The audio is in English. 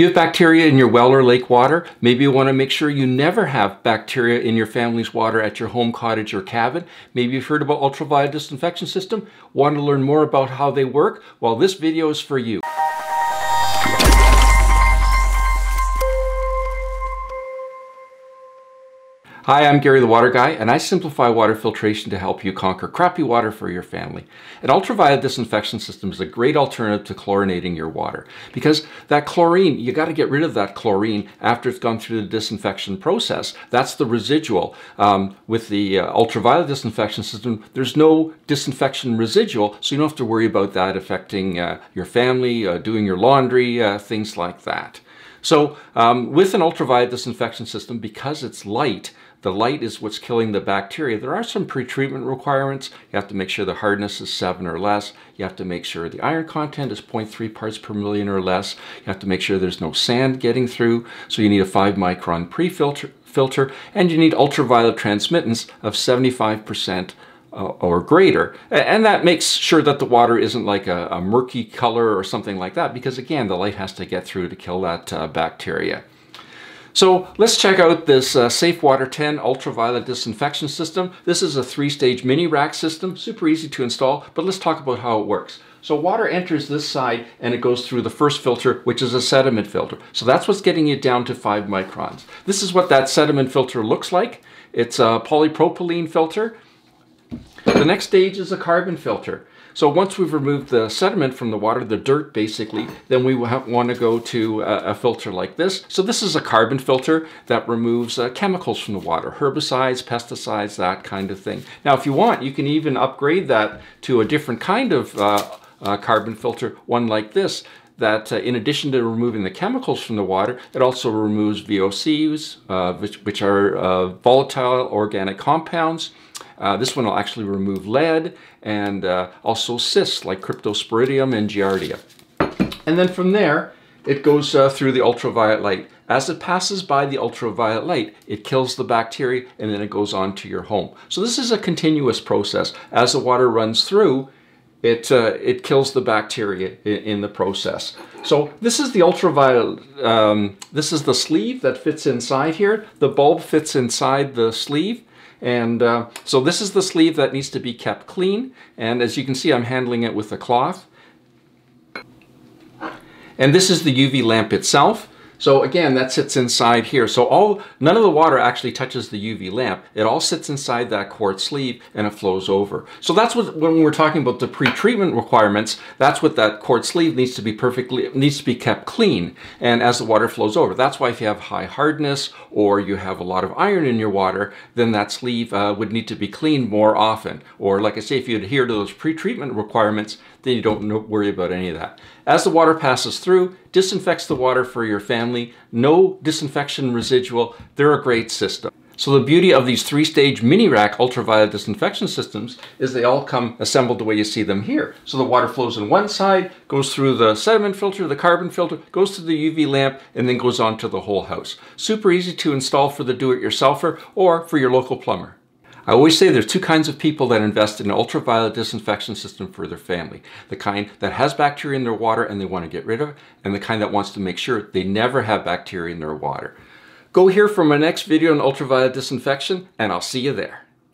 Do you have bacteria in your well or lake water? Maybe you want to make sure you never have bacteria in your family's water at your home, cottage, or cabin. Maybe you've heard about ultraviolet disinfection system, want to learn more about how they work? Well, this video is for you. Hi, I'm Gary the Water Guy, and I simplify water filtration to help you conquer crappy water for your family. An ultraviolet disinfection system is a great alternative to chlorinating your water, because that chlorine, you got to get rid of that chlorine after it's gone through the disinfection process. That's the residual. With the ultraviolet disinfection system, there's no disinfection residual, so you don't have to worry about that affecting your family, doing your laundry, things like that. So with an ultraviolet disinfection system, because it's light, the light is what's killing the bacteria. There are some pre-treatment requirements. You have to make sure the hardness is 7 or less. You have to make sure the iron content is 0.3 parts per million or less. You have to make sure there's no sand getting through. So you need a 5-micron pre-filter, and you need ultraviolet transmittance of 75% or greater. And that makes sure that the water isn't like a murky color or something like that, because again, the light has to get through to kill that bacteria. So let's check out this Safe Water 10 ultraviolet disinfection system. This is a 3-stage mini rack system, super easy to install, but let's talk about how it works. So water enters this side and it goes through the first filter, which is a sediment filter. So that's what's getting you down to 5 microns. This is what that sediment filter looks like. It's a polypropylene filter. The next stage is a carbon filter. So once we've removed the sediment from the water, the dirt basically, then we want to go to a filter like this. So this is a carbon filter that removes chemicals from the water, herbicides, pesticides, that kind of thing. Now if you want, you can even upgrade that to a different kind of carbon filter, one like this, that in addition to removing the chemicals from the water, it also removes VOCs, which are volatile organic compounds. This one will actually remove lead and also cysts like Cryptosporidium and Giardia. And then from there, it goes through the ultraviolet light. As it passes by the ultraviolet light, it kills the bacteria and then it goes on to your home. So this is a continuous process. As the water runs through, it kills the bacteria in the process. So this is the ultraviolet, this is the sleeve that fits inside here. The bulb fits inside the sleeve. And so this is the sleeve that needs to be kept clean. And as you can see, I'm handling it with a cloth. And this is the UV lamp itself. So again, that sits inside here. So none of the water actually touches the UV lamp. It all sits inside that quartz sleeve and it flows over. So that's what, when we're talking about the pre-treatment requirements, that's what that quartz sleeve needs to be kept clean. And as the water flows over, that's why if you have high hardness or you have a lot of iron in your water, then that sleeve would need to be cleaned more often. Or like I say, if you adhere to those pre-treatment requirements, then you don't worry about any of that. As the water passes through, disinfects the water for your family, no disinfection residual, they're a great system. So the beauty of these 3-stage mini rack ultraviolet disinfection systems is they all come assembled the way you see them here. So the water flows on one side, goes through the sediment filter, the carbon filter, goes to the UV lamp, and then goes on to the whole house. Super easy to install for the do-it-yourselfer or for your local plumber. I always say there's two kinds of people that invest in an ultraviolet disinfection system for their family. The kind that has bacteria in their water and they want to get rid of it, and the kind that wants to make sure they never have bacteria in their water. Go here for my next video on ultraviolet disinfection, and I'll see you there.